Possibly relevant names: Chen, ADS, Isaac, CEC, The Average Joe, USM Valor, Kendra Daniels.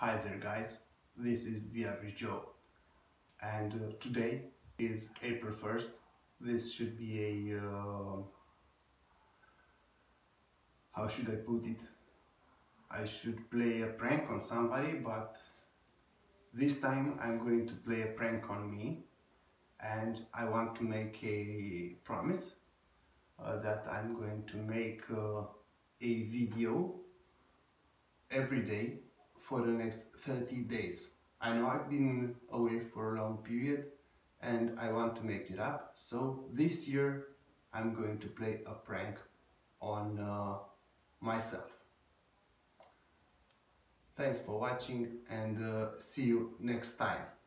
Hi there guys, this is The Average Joe, and today is April 1st. This should be a, how should I put it, I should play a prank on somebody, but this time I'm going to play a prank on me, and I want to make a promise that I'm going to make a video every day for the next 30 days. I know I've been away for a long period and I want to make it up, so this year I'm going to play a prank on myself. Thanks for watching, and see you next time.